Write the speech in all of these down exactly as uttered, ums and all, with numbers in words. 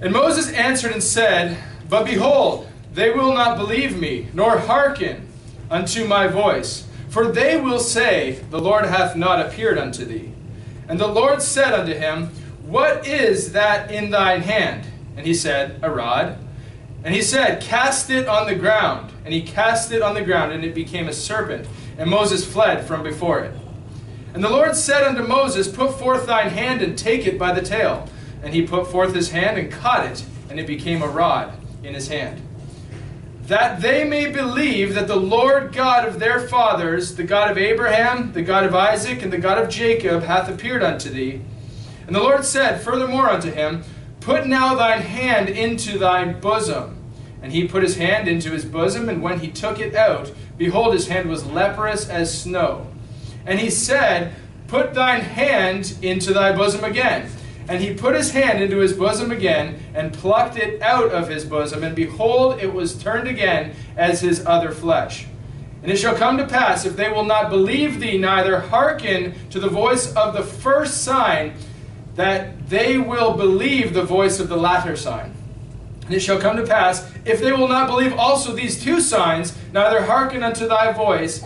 And Moses answered and said, But behold, they will not believe me, nor hearken unto my voice. For they will say, The Lord hath not appeared unto thee. And the Lord said unto him, What is that in thine hand? And he said, A rod. And he said, Cast it on the ground. And he cast it on the ground, and it became a serpent. And Moses fled from before it. And the Lord said unto Moses, Put forth thine hand, and take it by the tail. And he put forth his hand, and caught it, and it became a rod in his hand. That they may believe that the Lord God of their fathers, the God of Abraham, the God of Isaac, and the God of Jacob, hath appeared unto thee. And the Lord said furthermore unto him, Put now thine hand into thy bosom. And he put his hand into his bosom, and when he took it out, behold, his hand was leprous as snow. And he said, Put thine hand into thy bosom again. And he put his hand into his bosom again, and plucked it out of his bosom, and behold, it was turned again as his other flesh. And it shall come to pass, if they will not believe thee, neither hearken to the voice of the first sign, that they will believe the voice of the latter sign. And it shall come to pass, if they will not believe also these two signs, neither hearken unto thy voice,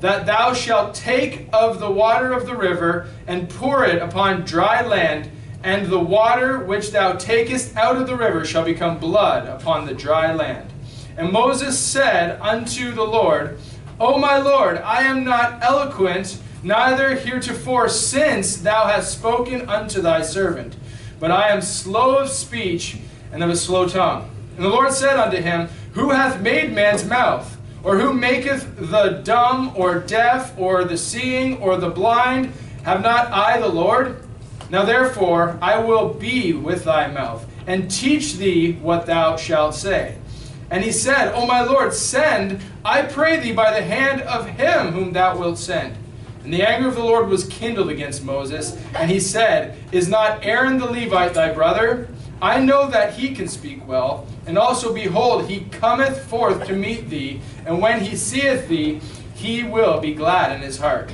that thou shalt take of the water of the river, and pour it upon dry land, and the water which thou takest out of the river shall become blood upon the dry land. And Moses said unto the Lord, O my Lord, I am not eloquent, neither heretofore, since thou hast spoken unto thy servant. But I am slow of speech, and of a slow tongue. And the Lord said unto him, Who hath made man's mouth? Or who maketh the dumb, or deaf, or the seeing, or the blind? Have not I the Lord? Now therefore I will be with thy mouth, and teach thee what thou shalt say. And he said, O my Lord, send, I pray thee, by the hand of him whom thou wilt send. And the anger of the Lord was kindled against Moses, and he said, Is not Aaron the Levite thy brother? I know that he can speak well, and also, behold, he cometh forth to meet thee, and when he seeth thee, he will be glad in his heart.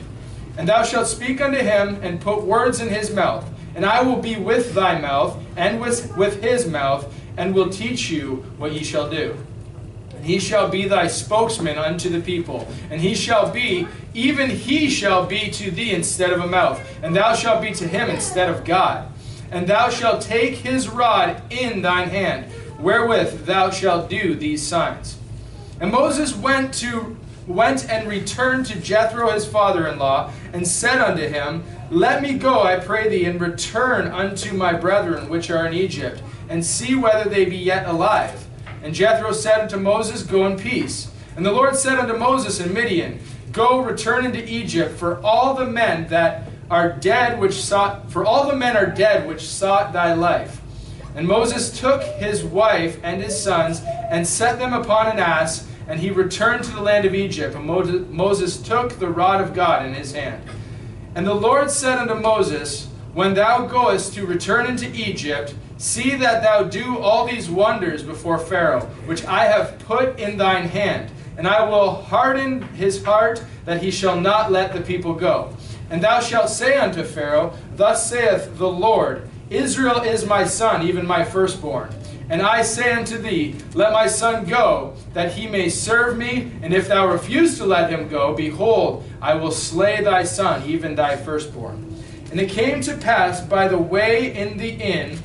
And thou shalt speak unto him, and put words in his mouth, and I will be with thy mouth, and with, with his mouth, and will teach you what ye shall do. And he shall be thy spokesman unto the people, and he shall be, even he shall be to thee instead of a mouth, and thou shalt be to him instead of God. And thou shalt take his rod in thine hand, wherewith thou shalt do these signs. And Moses went to went and returned to Jethro his father-in-law, and said unto him, Let me go, I pray thee, and return unto my brethren which are in Egypt, and see whether they be yet alive. And Jethro said unto Moses, Go in peace. And the Lord said unto Moses in Midian, Go, return into Egypt, for all the men that are dead which sought for all the men are dead which sought thy life. And Moses took his wife and his sons, and set them upon an ass, and he returned to the land of Egypt. And Moses took the rod of God in his hand. And the Lord said unto Moses, When thou goest to return into Egypt, see that thou do all these wonders before Pharaoh, which I have put in thine hand, and I will harden his heart, that he shall not let the people go. And thou shalt say unto Pharaoh, Thus saith the Lord, Israel is my son, even my firstborn. And I say unto thee, Let my son go, that he may serve me. And if thou refuse to let him go, behold, I will slay thy son, even thy firstborn. And it came to pass by the way in the inn,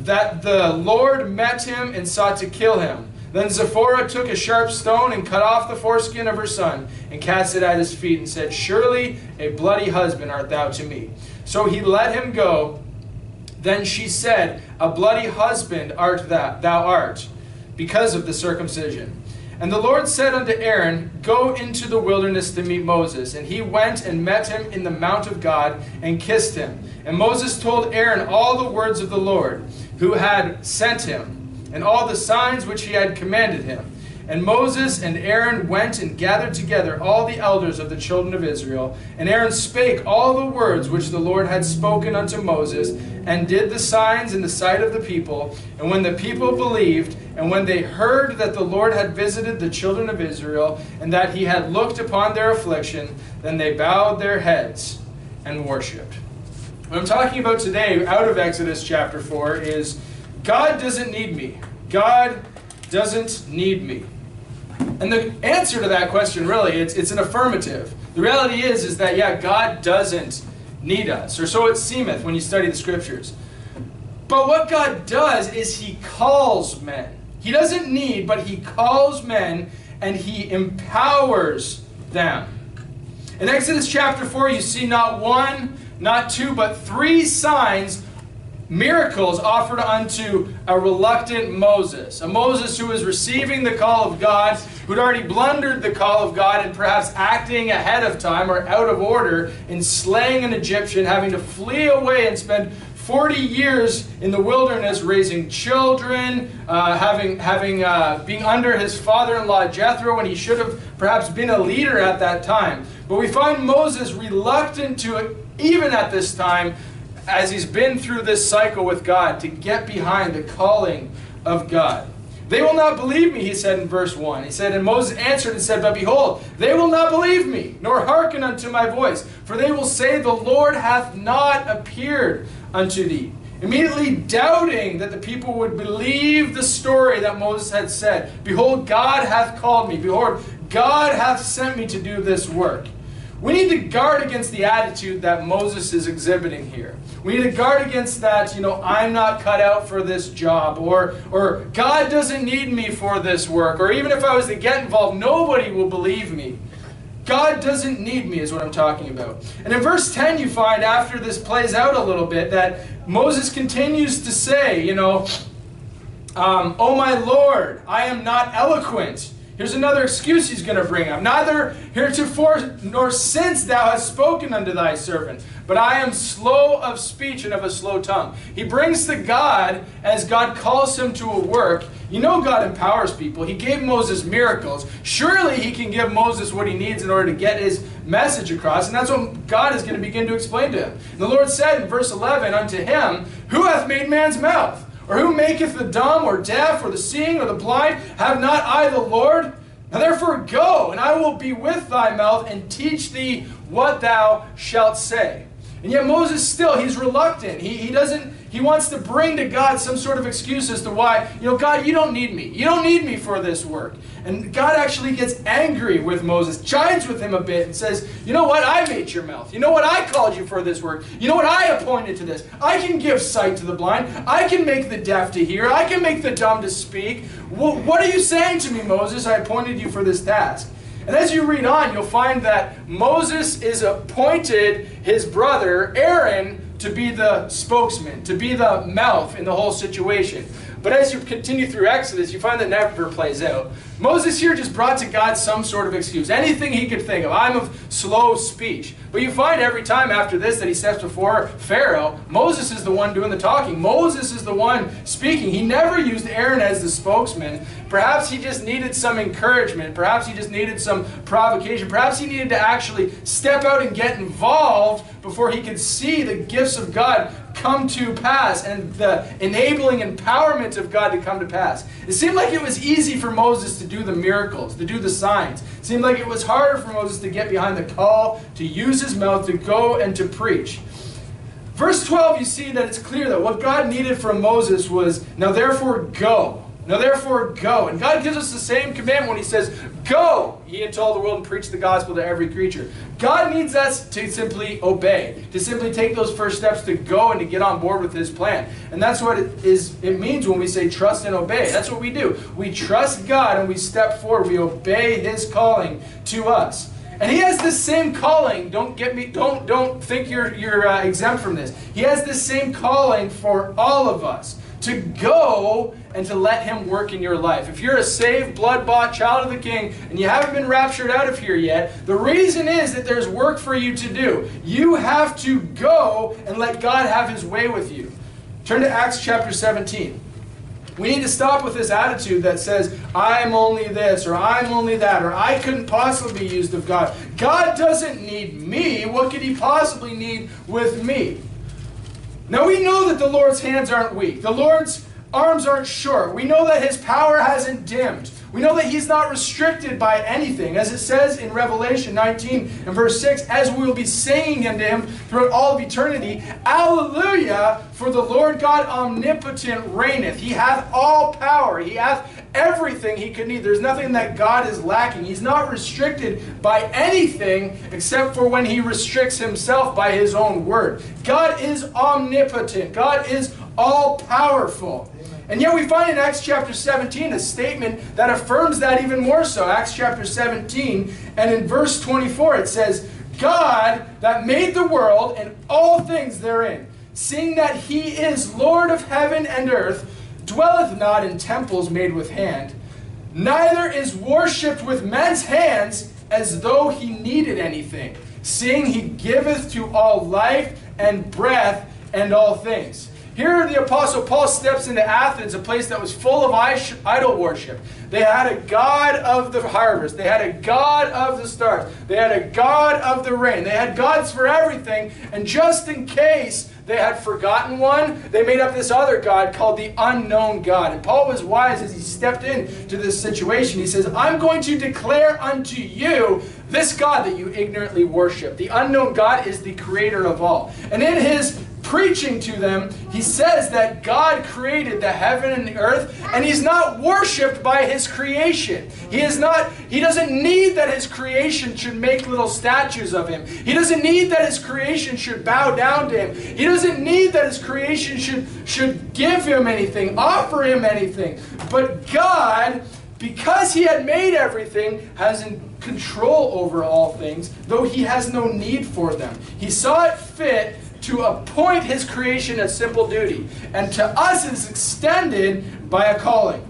that the Lord met him and sought to kill him. Then Zipporah took a sharp stone, and cut off the foreskin of her son, and cast it at his feet, and said, Surely a bloody husband art thou to me. So he let him go. Then she said, A bloody husband art thou, thou art, because of the circumcision. And the Lord said unto Aaron, Go into the wilderness to meet Moses. And he went and met him in the mount of God, and kissed him. And Moses told Aaron all the words of the Lord, who had sent him, and all the signs which he had commanded him. And Moses and Aaron went and gathered together all the elders of the children of Israel. And Aaron spake all the words which the Lord had spoken unto Moses, and did the signs in the sight of the people. And when the people believed, and when they heard that the Lord had visited the children of Israel, and that he had looked upon their affliction, then they bowed their heads and worshipped. What I'm talking about today, out of Exodus chapter four, is God doesn't need me. God doesn't need me. And the answer to that question, really, it's, it's an affirmative. The reality is, is that, yeah, God doesn't need us, or so it seemeth when you study the Scriptures. But what God does is He calls men. He doesn't need, but He calls men, and He empowers them. In Exodus chapter four, you see not one, not two, but three signs, miracles offered unto a reluctant Moses. A Moses who was receiving the call of God, who'd already blundered the call of God and perhaps acting ahead of time or out of order in slaying an Egyptian, having to flee away and spend forty years in the wilderness raising children, uh, having, having, uh, being under his father-in-law Jethro when he should have perhaps been a leader at that time. But we find Moses reluctant to it even at this time, as he's been through this cycle with God, to get behind the calling of God. They will not believe me, he said in verse one. He said, and Moses answered and said, but behold, they will not believe me, nor hearken unto my voice, for they will say, the Lord hath not appeared unto thee. Immediately doubting that the people would believe the story that Moses had said, behold, God hath called me. Behold, God hath sent me to do this work. We need to guard against the attitude that Moses is exhibiting here. We need to guard against that, you know, I'm not cut out for this job, or, or God doesn't need me for this work, or even if I was to get involved, nobody will believe me. God doesn't need me is what I'm talking about. And in verse ten you find, after this plays out a little bit, that Moses continues to say, you know, um, oh my Lord, I am not eloquent. Here's another excuse he's going to bring up. Neither heretofore nor since thou hast spoken unto thy servant, but I am slow of speech and of a slow tongue. He brings to God, as God calls him to a work. You know God empowers people. He gave Moses miracles. Surely he can give Moses what he needs in order to get his message across. And that's what God is going to begin to explain to him. And the Lord said in verse eleven unto him, who hath made man's mouth? Or who maketh the dumb, or deaf, or the seeing, or the blind? Have not I the Lord? Now therefore go, and I will be with thy mouth, and teach thee what thou shalt say. And yet Moses still, he's reluctant. He, he doesn't, he wants to bring to God some sort of excuse as to why, you know, God, you don't need me. You don't need me for this work. And God actually gets angry with Moses, chides with him a bit, and says, you know what, I made your mouth. You know what, I called you for this work. You know what, I appointed to this. I can give sight to the blind. I can make the deaf to hear. I can make the dumb to speak. Well, what are you saying to me, Moses? I appointed you for this task. And as you read on, you'll find that Moses is appointed his brother, Aaron, to be the spokesman, to be the mouth in the whole situation. But as you continue through Exodus, you find that never plays out. Moses here just brought to God some sort of excuse, anything he could think of. I'm of slow speech. But you find every time after this that he steps before Pharaoh, Moses is the one doing the talking. Moses is the one speaking. He never used Aaron as the spokesman. Perhaps he just needed some encouragement. Perhaps he just needed some provocation. Perhaps he needed to actually step out and get involved before he could see the gifts of God come to pass and the enabling empowerment of God to come to pass. It seemed like it was easy for Moses to do the miracles, to do the signs. It seemed like it was harder for Moses to get behind the call, to use his mouth, to go and to preach. Verse twelve, you see that it's clear that what God needed from Moses was, now therefore go. Now therefore go. And God gives us the same command when he says, go ye into all the world and preach the gospel to every creature. God needs us to simply obey, to simply take those first steps to go and to get on board with his plan. And that's what it, is, it means when we say trust and obey. That's what we do. We trust God and we step forward. We obey his calling to us. And he has this same calling. Don't get me, don't, don't think you're, you're uh, exempt from this. He has this same calling for all of us, to go and to let him work in your life. If you're a saved, blood-bought child of the King and you haven't been raptured out of here yet, the reason is that there's work for you to do. You have to go and let God have his way with you. Turn to Acts chapter seventeen. We need to stop with this attitude that says, I'm only this, or I'm only that, or I couldn't possibly be used of God. God doesn't need me. What could he possibly need with me? Now we know that the Lord's hands aren't weak. The Lord's arms aren't short. We know that his power hasn't dimmed. We know that he's not restricted by anything. As it says in Revelation nineteen and verse six, as we will be singing unto him throughout all of eternity, Alleluia, for the Lord God omnipotent reigneth. He hath all power. He hath everything he could need. There's nothing that God is lacking. He's not restricted by anything except for when he restricts himself by his own word. God is omnipotent. God is all-powerful. And yet we find in Acts chapter seventeen a statement that affirms that even more so. Acts chapter seventeen, and in verse twenty-four it says, God that made the world and all things therein, seeing that he is Lord of heaven and earth, dwelleth not in temples made with hand, neither is worshipped with men's hands as though he needed anything, seeing he giveth to all life and breath and all things. Here the Apostle Paul steps into Athens, a place that was full of idol worship. They had a god of the harvest. They had a god of the stars. They had a god of the rain. They had gods for everything. And just in case they had forgotten one, they made up this other god called the unknown God. And Paul was wise as he stepped into this situation. He says, I'm going to declare unto you this God that you ignorantly worship. The unknown God is the creator of all. And in his preaching to them, he says that God created the heaven and the earth, and he's not worshipped by his creation. He is not, he doesn't need that his creation should make little statues of him. He doesn't need that his creation should bow down to him. He doesn't need that his creation should, should give him anything, offer him anything. But God, because he had made everything, has control over all things, though he has no need for them. He saw it fit to appoint his creation a simple duty, and to us is extended by a calling.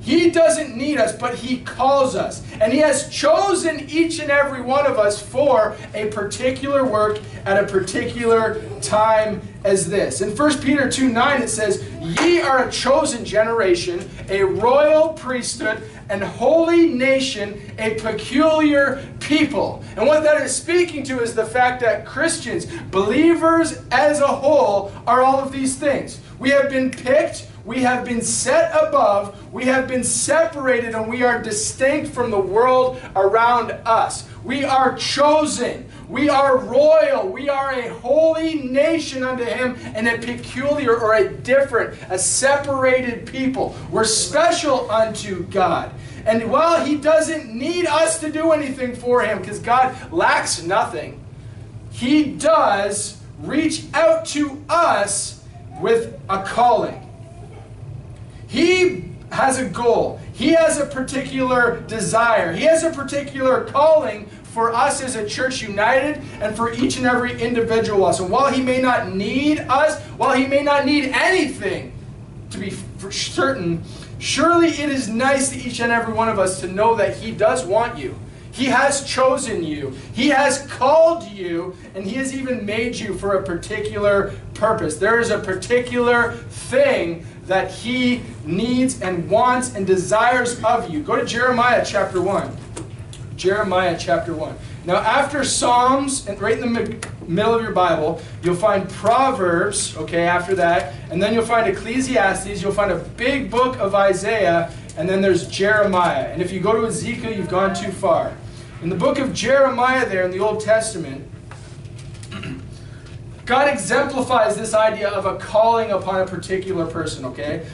He doesn't need us, but he calls us, and he has chosen each and every one of us for a particular work at a particular time as this. In First Peter two nine it says, ye are a chosen generation, a royal priesthood, and holy nation, a peculiar people. And what that is speaking to is the fact that Christians, believers as a whole, are all of these things. We have been picked, we have been set above, we have been separated, and we are distinct from the world around us. We are chosen. We are royal. We are a holy nation unto him, and a peculiar or a different, a separated people. We're special unto God. And while he doesn't need us to do anything for him, because God lacks nothing, he does reach out to us with a calling. He has a goal. He has a particular desire. He has a particular calling for us as a church united, and for each and every individual of us. And while he may not need us, while he may not need anything to be for certain, surely it is nice to each and every one of us to know that he does want you. He has chosen you. He has called you, and he has even made you for a particular purpose. There is a particular thing that he needs and wants and desires of you. Go to Jeremiah chapter one. Jeremiah chapter one. Now after Psalms, and right in the middle of your Bible, you'll find Proverbs, okay, after that, and then you'll find Ecclesiastes, you'll find a big book of Isaiah, and then there's Jeremiah. And if you go to Ezekiel, you've gone too far. In the book of Jeremiah there in the Old Testament, God exemplifies this idea of a calling upon a particular person, okay?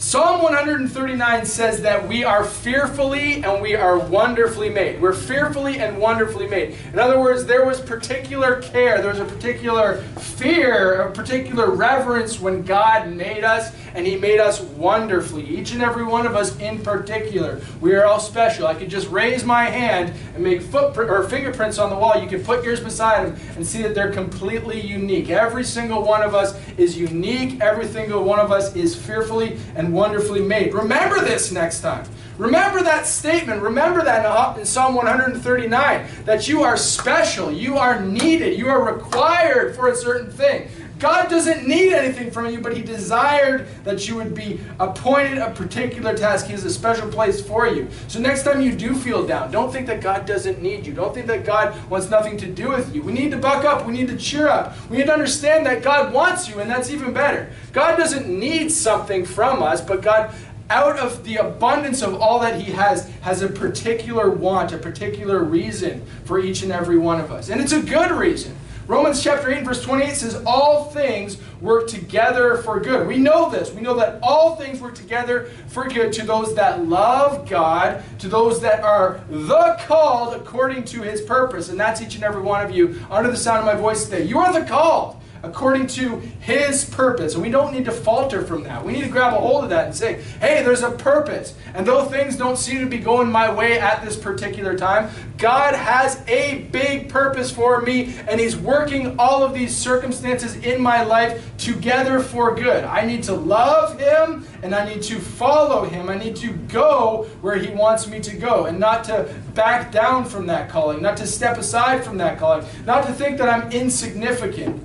Psalm one thirty-nine says that we are fearfully and we are wonderfully made. We're fearfully and wonderfully made. In other words, there was particular care, there was a particular fear, a particular reverence when God made us, and he made us wonderfully. Each and every one of us in particular. We are all special. I could just raise my hand and make footprint or fingerprints on the wall. You could put yours beside them and see that they're completely unique. Every single one of us is unique. Every single one of us is fearfully and wonderfully made. Remember this next time. Remember that statement. Remember that in Psalm one thirty-nine, that you are special, you are needed, you are required for a certain thing. God doesn't need anything from you, but he desired that you would be appointed a particular task. He has a special place for you. So next time you do feel down, don't think that God doesn't need you. Don't think that God wants nothing to do with you. We need to buck up. We need to cheer up. We need to understand that God wants you, and that's even better. God doesn't need something from us, but God, out of the abundance of all that he has, has a particular want, a particular reason for each and every one of us. And it's a good reason. Romans chapter eight, verse twenty-eight says, all things work together for good. We know this. We know that all things work together for good to those that love God, to those that are the called according to his purpose. And that's each and every one of you under the sound of my voice today. You are the called according to his purpose. And we don't need to falter from that. We need to grab a hold of that and say, hey, there's a purpose. And though things don't seem to be going my way at this particular time, God has a big purpose for me, and he's working all of these circumstances in my life together for good. I need to love him, and I need to follow him. I need to go where he wants me to go, and not to back down from that calling, not to step aside from that calling, not to think that I'm insignificant.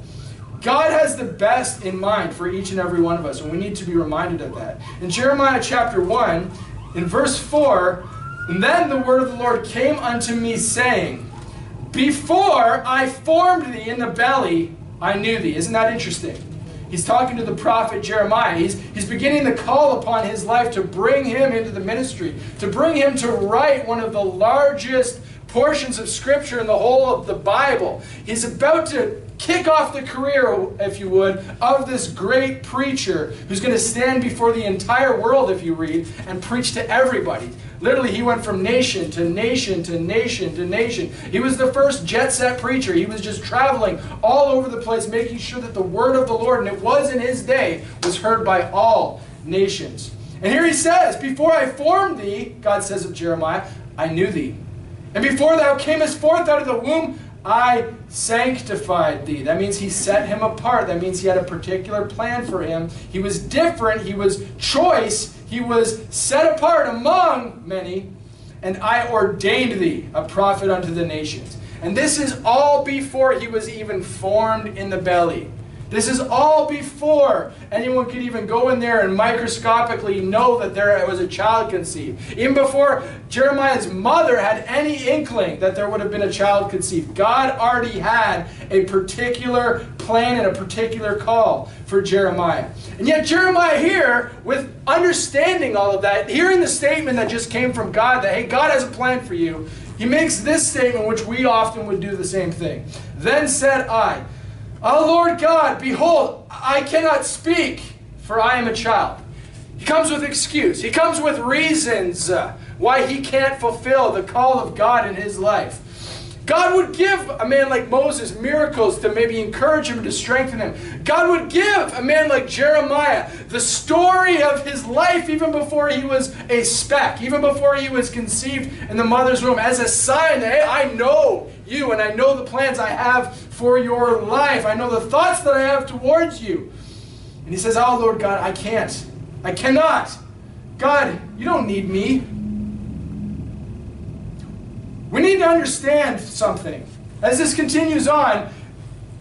God has the best in mind for each and every one of us, and we need to be reminded of that. In Jeremiah chapter one, in verse four, and then the word of the Lord came unto me, saying, before I formed thee in the belly, I knew thee. Isn't that interesting? He's talking to the prophet Jeremiah. He's, he's beginning to call upon his life to bring him into the ministry, to bring him to write one of the largest portions of Scripture in the whole of the Bible. He's about to kick off the career, if you would, of this great preacher who's going to stand before the entire world, if you read, and preach to everybody. Literally, he went from nation to nation to nation to nation. He was the first jet-set preacher. He was just traveling all over the place, making sure that the word of the Lord, and it was in his day, was heard by all nations. And here he says, before I formed thee, God says of Jeremiah, I knew thee. And before thou camest forth out of the womb, I sanctified thee. That means he set him apart. That means he had a particular plan for him. He was different. He was choice. He was set apart among many. And I ordained thee a prophet unto the nations. And this is all before he was even formed in the belly. This is all before anyone could even go in there and microscopically know that there was a child conceived. Even before Jeremiah's mother had any inkling that there would have been a child conceived, God already had a particular plan and a particular call for Jeremiah. And yet Jeremiah here, with understanding all of that, hearing the statement that just came from God that, hey, God has a plan for you, he makes this statement, which we often would do the same thing. Then said I, O Lord God, behold, I cannot speak, for I am a child. He comes with excuse. He comes with reasons why he can't fulfill the call of God in his life. God would give a man like Moses miracles to maybe encourage him, to strengthen him. God would give a man like Jeremiah the story of his life even before he was a speck, even before he was conceived in the mother's womb, as a sign that, hey, I know you and I know the plans I have for your life. I know the thoughts that I have towards you. And he says, oh, Lord God, I can't. I cannot. God, you don't need me. We need to understand something. As this continues on,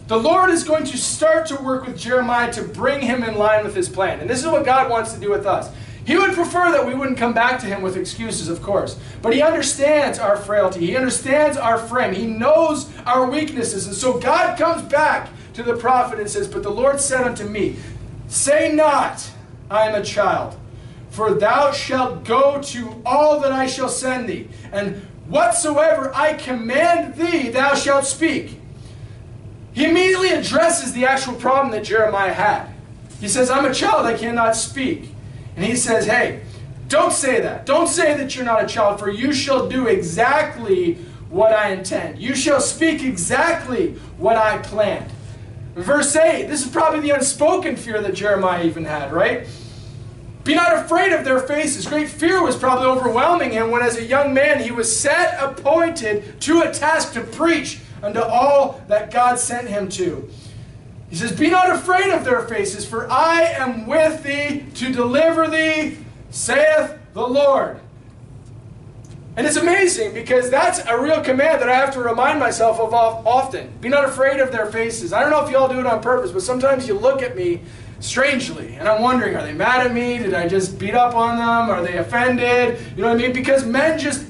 the Lord is going to start to work with Jeremiah to bring him in line with his plan. And this is what God wants to do with us. He would prefer that we wouldn't come back to him with excuses, of course. But he understands our frailty. He understands our frame. He knows our weaknesses. And so God comes back to the prophet and says, but the Lord said unto me, say not, I am a child. For thou shalt go to all that I shall send thee, and whatsoever I command thee, thou shalt speak. He immediately addresses the actual problem that Jeremiah had. He says, I'm a child, I cannot speak. And he says, hey, don't say that. Don't say that you're not a child, for you shall do exactly what I intend. You shall speak exactly what I planned. Verse eight, this is probably the unspoken fear that Jeremiah even had, right? Be not afraid of their faces. Great fear was probably overwhelming him when, as a young man, he was set appointed to a task to preach unto all that God sent him to. He says, be not afraid of their faces, for I am with thee to deliver thee, saith the Lord. And it's amazing because that's a real command that I have to remind myself of often. Be not afraid of their faces. I don't know if you all do it on purpose, but sometimes you look at me strangely and I'm wondering, are they mad at me? Did I just beat up on them? Are they offended? You know what I mean? Because men just,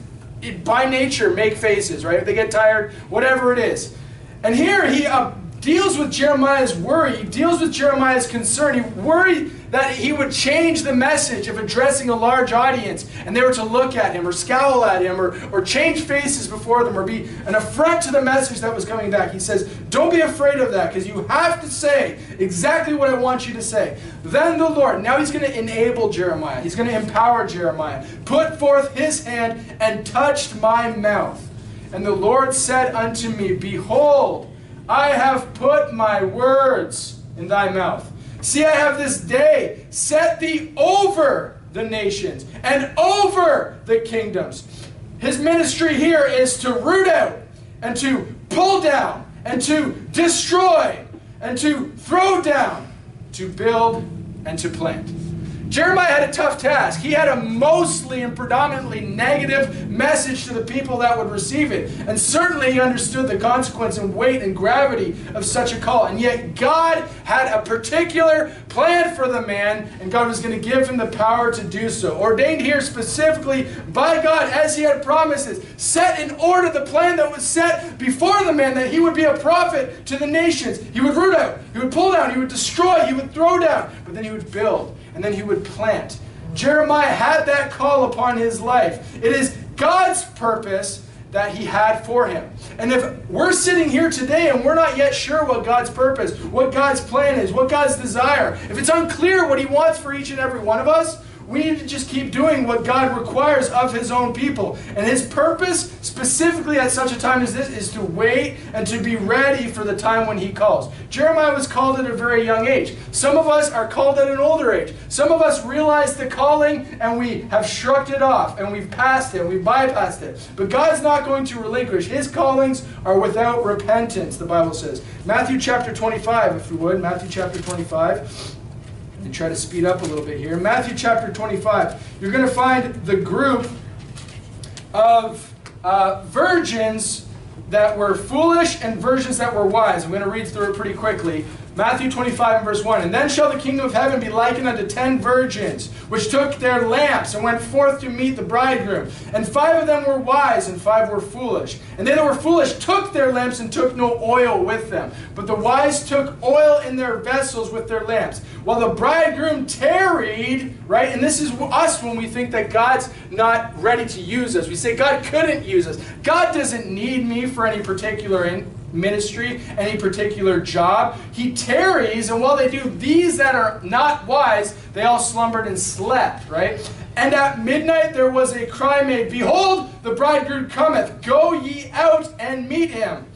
by nature, make faces, right? If they get tired, whatever it is. And here he uh, deals with Jeremiah's worry. He deals with Jeremiah's concern. He worried that he would change the message of addressing a large audience, and they were to look at him or scowl at him or, or change faces before them or be an affront to the message that was coming back. He says, don't be afraid of that, because you have to say exactly what I want you to say. Then the Lord, now he's going to enable Jeremiah. He's going to empower Jeremiah. Put forth his hand and touched my mouth. And the Lord said unto me, behold, I have put my words in thy mouth. See, I have this day set thee over the nations and over the kingdoms. His ministry here is to root out and to pull down and to destroy and to throw down, to build and to plant. Jeremiah had a tough task. He had a mostly and predominantly negative message to the people that would receive it. And certainly he understood the consequence and weight and gravity of such a call. And yet God had a particular plan for the man, and God was going to give him the power to do so. Ordained here specifically by God, as he had promises, set in order the plan that was set before the man, that he would be a prophet to the nations. He would root out, he would pull down, he would destroy, he would throw down, but then he would build. And then he would plant. Jeremiah had that call upon his life. It is God's purpose that he had for him. And if we're sitting here today and we're not yet sure what God's purpose, what God's plan is, what God's desire, if it's unclear what he wants for each and every one of us, we need to just keep doing what God requires of his own people. And his purpose, specifically at such a time as this, is to wait and to be ready for the time when he calls. Jeremiah was called at a very young age. Some of us are called at an older age. Some of us realize the calling and we have shrugged it off and we've passed it, we've bypassed it. But God's not going to relinquish. His callings are without repentance, the Bible says. Matthew chapter twenty-five, if you would. Matthew chapter twenty-five. And try to speed up a little bit here. Matthew chapter twenty-five. You're going to find the group of uh, virgins that were foolish and virgins that were wise. I'm going to read through it pretty quickly. Matthew twenty-five and verse one. And then shall the kingdom of heaven be likened unto ten virgins, which took their lamps and went forth to meet the bridegroom. And five of them were wise, and five were foolish. And they that were foolish took their lamps and took no oil with them. But the wise took oil in their vessels with their lamps. While the bridegroom tarried, right? And this is us when we think that God's not ready to use us. We say, God couldn't use us. God doesn't need me for any particular in ministry, any particular job. He tarries, and while they do, these that are not wise, they all slumbered and slept, right? And at midnight there was a cry made, behold, the bridegroom cometh, go ye out and meet him.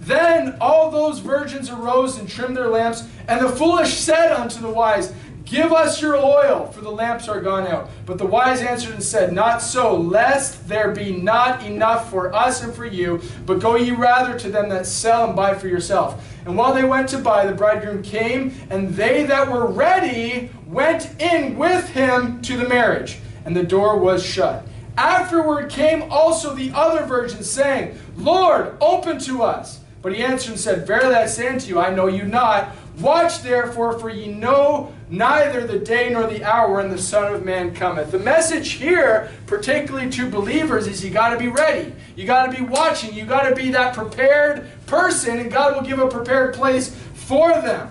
Then all those virgins arose and trimmed their lamps, and the foolish said unto the wise, give us your oil, for the lamps are gone out. But the wise answered and said, not so, lest there be not enough for us and for you, but go ye rather to them that sell and buy for yourself. And while they went to buy, the bridegroom came, and they that were ready went in with him to the marriage, and the door was shut. Afterward came also the other virgins, saying, Lord, open to us. But he answered and said, verily I say unto you, I know you not. Watch therefore, for ye know neither the day nor the hour when the Son of Man cometh. The message here, particularly to believers, is you got to be ready. You got to be watching. You got to be that prepared person, and God will give a prepared place for them.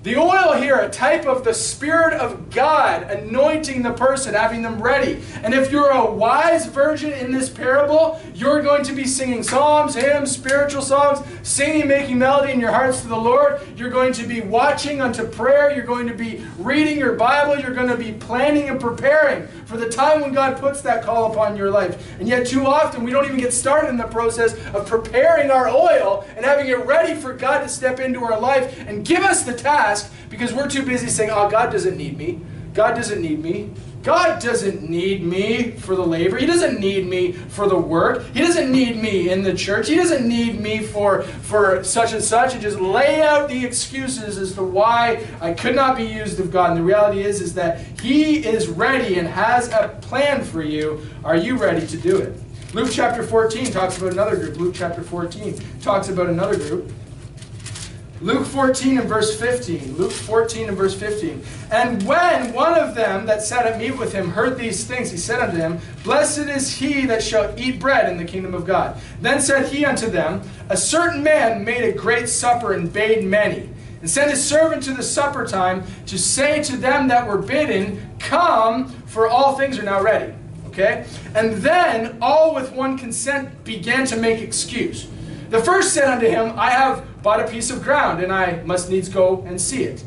The oil here, a type of the Spirit of God anointing the person, having them ready. And if you're a wise virgin in this parable, you're going to be singing psalms, hymns, spiritual songs, singing, making melody in your hearts to the Lord. You're going to be watching unto prayer. You're going to be reading your Bible. You're going to be planning and preparing for the time when God puts that call upon your life. And yet too often we don't even get started in the process of preparing our oil and having it ready for God to step into our life and give us the task, because we're too busy saying, oh, God doesn't need me. God doesn't need me. God doesn't need me for the labor. He doesn't need me for the work. He doesn't need me in the church. He doesn't need me for, for such and such. And just lay out the excuses as to why I could not be used of God. And the reality is, is that He is ready and has a plan for you. Are you ready to do it? Luke chapter fourteen talks about another group. Luke chapter fourteen talks about another group. Luke fourteen and verse fifteen. Luke fourteen and verse fifteen. And when one of them that sat at meat with him heard these things, he said unto him, Blessed is he that shall eat bread in the kingdom of God. Then said he unto them, A certain man made a great supper and bade many, and sent his servant to the supper time to say to them that were bidden, Come, for all things are now ready. Okay? And then all with one consent began to make excuse. The first said unto him, I have bought a piece of ground, and I must needs go and see it.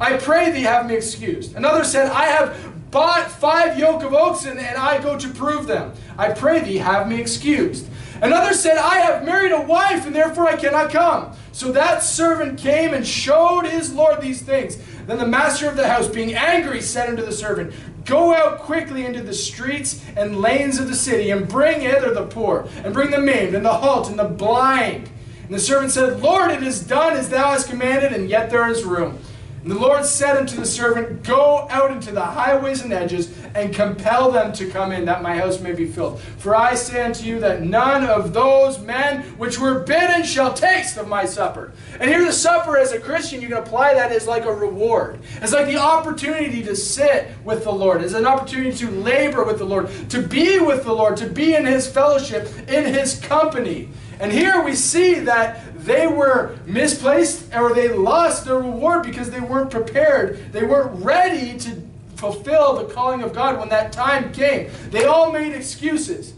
I pray thee have me excused. Another said, I have bought five yoke of oxen, and I go to prove them. I pray thee have me excused. Another said, I have married a wife, and therefore I cannot come. So that servant came and showed his lord these things. Then the master of the house, being angry, said unto the servant, Go out quickly into the streets and lanes of the city, and bring hither the poor, and bring the maimed, and the halt, and the blind. And the servant said, Lord, it is done as thou hast commanded, and yet there is room. And the Lord said unto the servant, Go out into the highways and edges, and compel them to come in, that my house may be filled. For I say unto you that none of those men which were bidden shall taste of my supper. And here the supper, as a Christian, you can apply that as like a reward. It's like the opportunity to sit with the Lord. It's an opportunity to labor with the Lord, to be with the Lord, to be in His fellowship, in His company. And here we see that they were misplaced, or they lost their reward because they weren't prepared. They weren't ready to fulfill the calling of God when that time came. They all made excuses.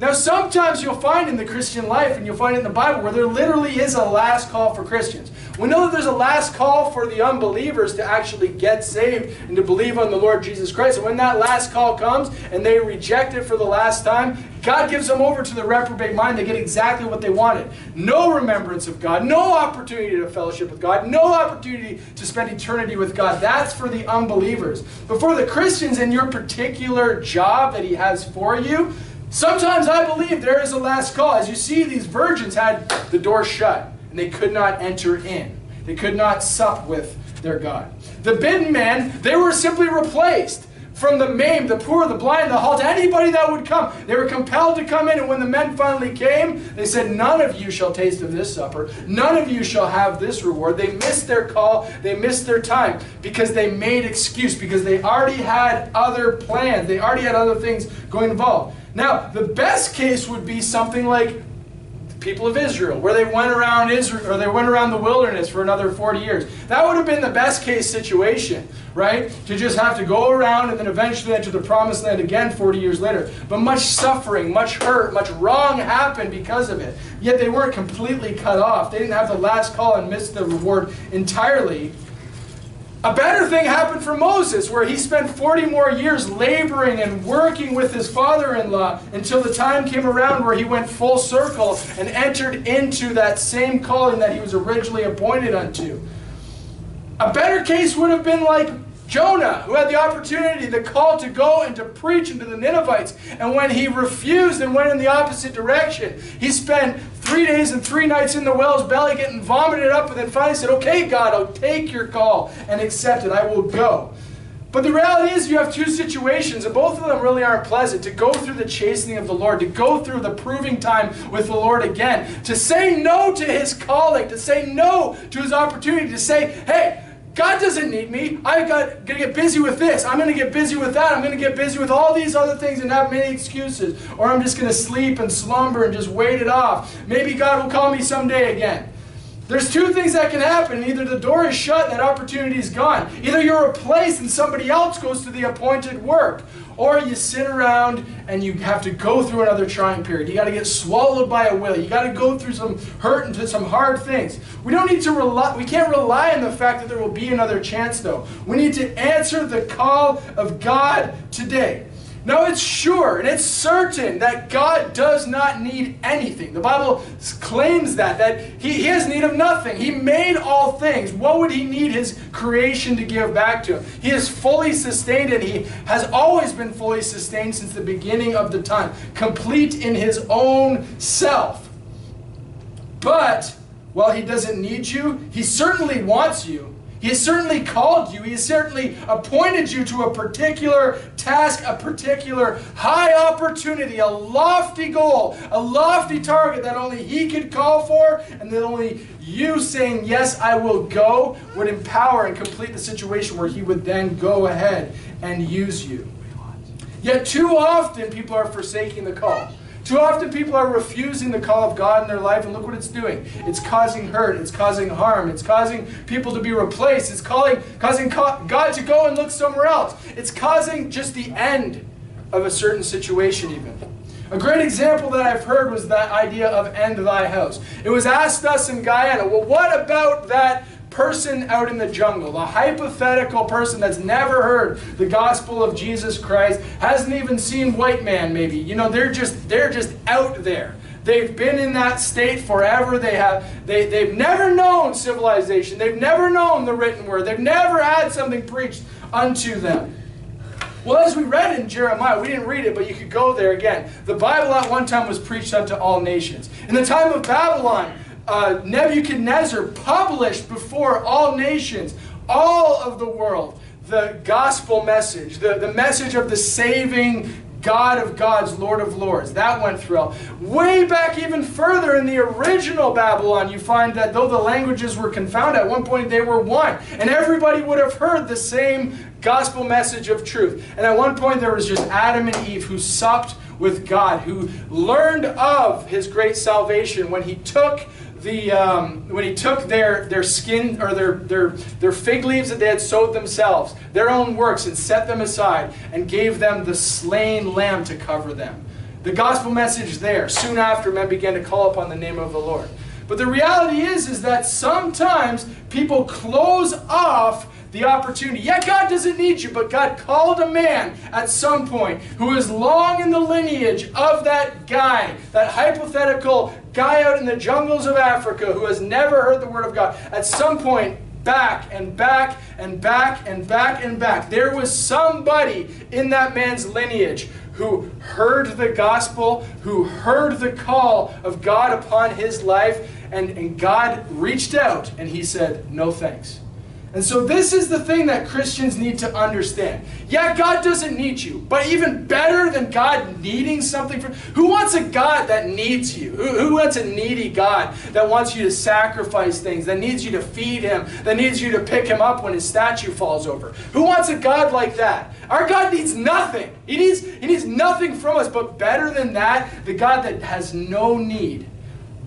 Now sometimes you'll find in the Christian life, and you'll find it in the Bible, where there literally is a last call for Christians. We know that there's a last call for the unbelievers to actually get saved and to believe on the Lord Jesus Christ. And when that last call comes and they reject it for the last time, God gives them over to the reprobate mind. They get exactly what they wanted. No remembrance of God, no opportunity to fellowship with God, no opportunity to spend eternity with God. That's for the unbelievers. But for the Christians in your particular job that He has for you, sometimes I believe there is a last call. As you see, these virgins had the door shut, and they could not enter in. They could not sup with their God. The bidden men, they were simply replaced. From the maimed, the poor, the blind, the halt, anybody that would come. They were compelled to come in, and when the men finally came, they said, none of you shall taste of this supper. None of you shall have this reward. They missed their call. They missed their time because they made excuse, because they already had other plans. They already had other things going involved. Now, the best case would be something like people of Israel, where they went around Israel, or they went around the wilderness for another forty years. That would have been the best case situation, right? To just have to go around and then eventually enter the promised land again forty years later. But much suffering, much hurt, much wrong happened because of it. Yet they weren't completely cut off. They didn't have the last call and missed the reward entirely. A better thing happened for Moses, where he spent forty more years laboring and working with his father-in-law until the time came around where he went full circle and entered into that same calling that he was originally appointed unto. A better case would have been like Jonah, who had the opportunity, the call to go and to preach unto the Ninevites. And when he refused and went in the opposite direction, he spent three days and three nights in the whale's belly getting vomited up, and then finally said, okay, God, I'll take your call and accept it. I will go. But the reality is you have two situations, and both of them really aren't pleasant. To go through the chastening of the Lord, to go through the proving time with the Lord again, to say no to His calling, to say no to His opportunity, to say, hey, God doesn't need me. I'm going to get busy with this. I'm going to get busy with that. I'm going to get busy with all these other things and have many excuses. Or I'm just going to sleep and slumber and just wait it off. Maybe God will call me someday again. There's two things that can happen. Either the door is shut and that opportunity is gone. Either you're replaced and somebody else goes to the appointed work. Or you sit around and you have to go through another trying period. You got to get swallowed by a whale. You got to go through some hurt and some hard things. We don't need to rely. We can't rely on the fact that there will be another chance, though. We need to answer the call of God today. Now it's sure and it's certain that God does not need anything. The Bible claims that, that he, he has need of nothing. He made all things. What would he need his creation to give back to him? He is fully sustained, and he has always been fully sustained since the beginning of the time, complete in his own self. But while he doesn't need you, he certainly wants you. He has certainly called you. He has certainly appointed you to a particular task, a particular high opportunity, a lofty goal, a lofty target that only he could call for, and that only you saying, yes, I will go, would empower and complete the situation where he would then go ahead and use you. Yet too often people are forsaking the call. Too often people are refusing the call of God in their life, and look what it's doing. It's causing hurt. It's causing harm. It's causing people to be replaced. It's calling, causing God to go and look somewhere else. It's causing just the end of a certain situation even. A great example that I've heard was that idea of end thy house. It was asked us in Guyana, well, what about that person out in the jungle, the hypothetical person that's never heard the gospel of Jesus Christ, hasn't even seen white man maybe. You know, they're just they're just out there. They've been in that state forever. They have they they've never known civilization. They've never known the written word. They've never had something preached unto them. Well, as we read in Jeremiah, we didn't read it, but you could go there again. The Bible at one time was preached unto all nations. In the time of Babylon, Uh, Nebuchadnezzar published before all nations, all of the world, the gospel message, the, the message of the saving God of gods, Lord of lords. That went through. Way back even further in the original Babylon, you find that though the languages were confounded, at one point they were one. And everybody would have heard the same gospel message of truth. And at one point there was just Adam and Eve who supped with God, who learned of his great salvation when he took The, um, when he took their, their skin or their, their, their fig leaves that they had sowed themselves, their own works, and set them aside and gave them the slain lamb to cover them. The gospel message there. Soon after, men began to call upon the name of the Lord. But the reality is, is that sometimes people close off the opportunity. Yeah, God doesn't need you, but God called a man at some point who is long in the lineage of that guy, that hypothetical guy out in the jungles of Africa who has never heard the word of God. At some point, back and back and back and back and back, there was somebody in that man's lineage who heard the gospel, who heard the call of God upon his life, and, and God reached out and he said, no thanks. And so this is the thing that Christians need to understand. Yeah, God doesn't need you, but even better than God needing something from, who wants a God that needs you? Who, who wants a needy God that wants you to sacrifice things, that needs you to feed him, that needs you to pick him up when his statue falls over? Who wants a God like that? Our God needs nothing. He needs, he needs nothing from us, but better than that, the God that has no need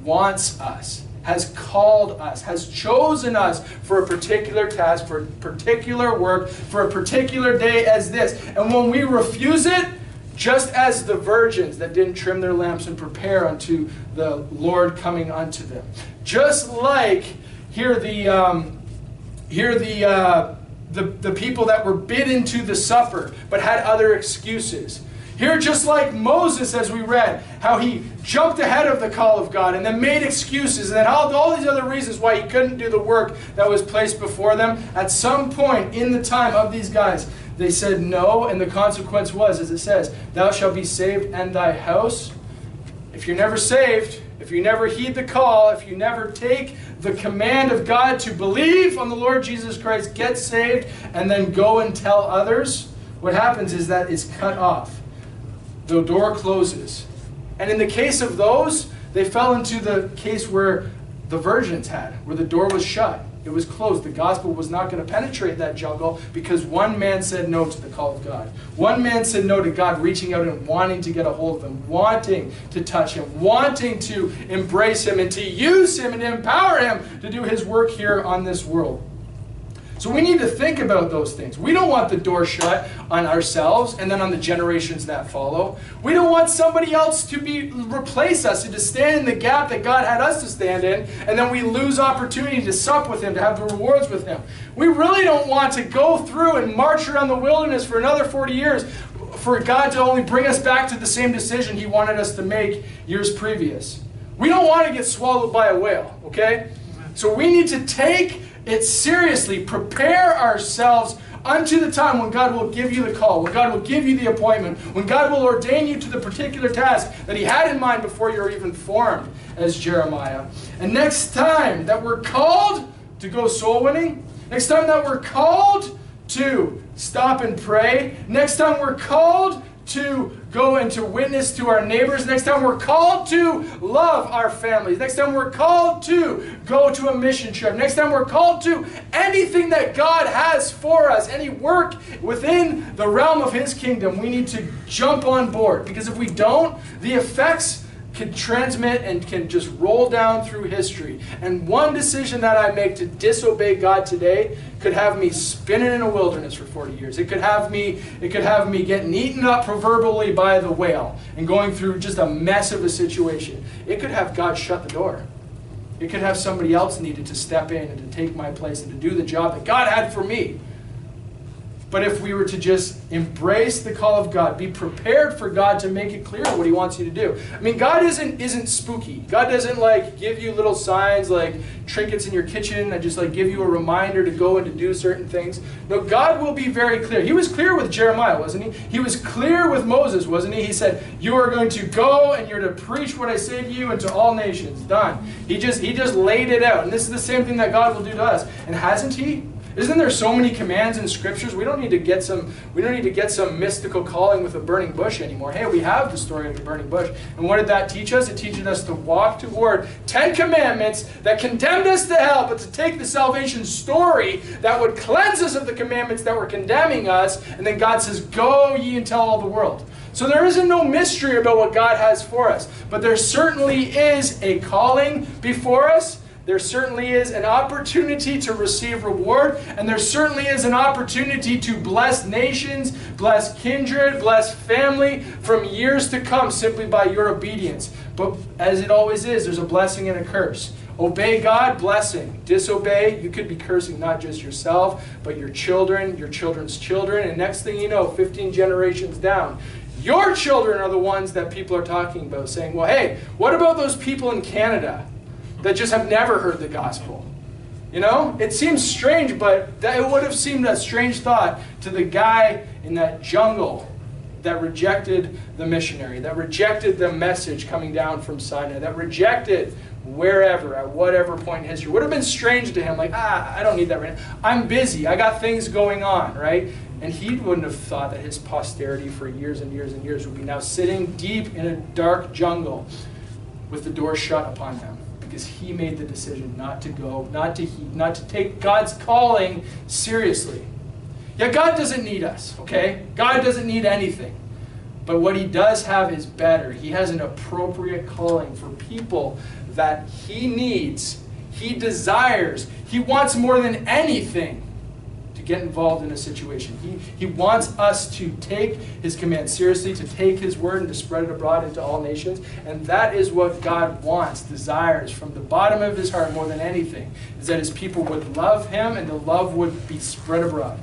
wants us, has called us, has chosen us for a particular task, for a particular work, for a particular day as this. And when we refuse it, just as the virgins that didn't trim their lamps and prepare unto the Lord coming unto them. Just like here the, um, here the, uh, the, the people that were bidden to the supper but had other excuses. Here, just like Moses, as we read, how he jumped ahead of the call of God and then made excuses and then all, all these other reasons why he couldn't do the work that was placed before them. At some point in the time of these guys, they said no, and the consequence was, as it says, thou shalt be saved and thy house. If you're never saved, if you never heed the call, if you never take the command of God to believe on the Lord Jesus Christ, get saved, and then go and tell others, what happens is that is cut off. The door closes. And in the case of those, they fell into the case where the virgins had, where the door was shut. It was closed. The gospel was not going to penetrate that jungle because one man said no to the call of God. One man said no to God reaching out and wanting to get a hold of him, wanting to touch him, wanting to embrace him and to use him and to empower him to do his work here on this world. So we need to think about those things. We don't want the door shut on ourselves and then on the generations that follow. We don't want somebody else to be replace us and to stand in the gap that God had us to stand in, and then we lose opportunity to sup with him, to have the rewards with him. We really don't want to go through and march around the wilderness for another forty years for God to only bring us back to the same decision he wanted us to make years previous. We don't want to get swallowed by a whale, okay? So we need to take it seriously. Prepare ourselves unto the time when God will give you the call, when God will give you the appointment, when God will ordain you to the particular task that he had in mind before you were even formed as Jeremiah. And next time that we're called to go soul winning, next time that we're called to stop and pray, next time we're called to go and to witness to our neighbors, next time we're called to love our families, next time we're called to go to a mission trip, next time we're called to anything that God has for us, any work within the realm of his kingdom, we need to jump on board, because if we don't, the effects can transmit and can just roll down through history. And one decision that I make to disobey God today could have me spinning in a wilderness for forty years. It could have me, it could have me getting eaten up proverbially by the whale and going through just a mess of a situation. It could have God shut the door. It could have somebody else needed to step in and to take my place and to do the job that God had for me. But if we were to just embrace the call of God, be prepared for God to make it clear what he wants you to do. I mean, God isn't isn't spooky. God doesn't like give you little signs like trinkets in your kitchen that just like give you a reminder to go and to do certain things. No, God will be very clear. He was clear with Jeremiah, wasn't he? He was clear with Moses, wasn't he? He said, "You are going to go and you're to preach what I say to you and to all nations." Done. He just he just laid it out. And this is the same thing that God will do to us. And hasn't he? Isn't there so many commands in scriptures? We don't need to get some we don't need to get some mystical calling with a burning bush anymore. Hey, we have the story of the burning bush. And what did that teach us? It teaches us to walk toward Ten Commandments that condemned us to hell, but to take the salvation story that would cleanse us of the commandments that were condemning us. And then God says, "Go ye and tell all the world." So there isn't no mystery about what God has for us. But there certainly is a calling before us. There certainly is an opportunity to receive reward, and there certainly is an opportunity to bless nations, bless kindred, bless family from years to come simply by your obedience. But as it always is, there's a blessing and a curse. Obey God, blessing. Disobey, you could be cursing not just yourself, but your children, your children's children, and next thing you know, fifteen generations down, your children are the ones that people are talking about, saying, "Well, hey, what about those people in Canada that just have never heard the gospel?" You know, it seems strange, but that it would have seemed a strange thought to the guy in that jungle that rejected the missionary, that rejected the message coming down from Sinai, that rejected wherever, at whatever point in history. It would have been strange to him, like, ah, I don't need that right now. I'm busy, I got things going on, right? And he wouldn't have thought that his posterity for years and years and years would be now sitting deep in a dark jungle with the door shut upon him, because he made the decision not to go, not to heed, not to take God's calling seriously. Yeah, God doesn't need us, okay? God doesn't need anything. But what he does have is better. He has an appropriate calling for people that he needs, he desires, he wants more than anything to get involved in a situation. He, he wants us to take his command seriously, to take his word and to spread it abroad into all nations. And that is what God wants, desires from the bottom of his heart more than anything, is that his people would love him and the love would be spread abroad.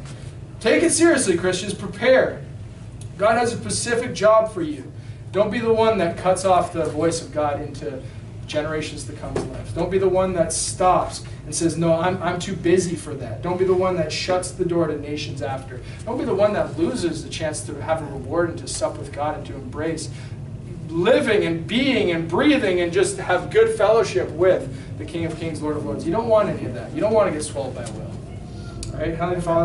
Take it seriously, Christians. Prepare. God has a specific job for you. Don't be the one that cuts off the voice of God into generations to come's lives. Don't be the one that stops and says, "No, I'm, I'm too busy for that." Don't be the one that shuts the door to nations after. Don't be the one that loses the chance to have a reward and to sup with God and to embrace living and being and breathing and just have good fellowship with the King of Kings, Lord of Lords. You don't want any of that. You don't want to get swallowed by a whale. All right? Heavenly Father,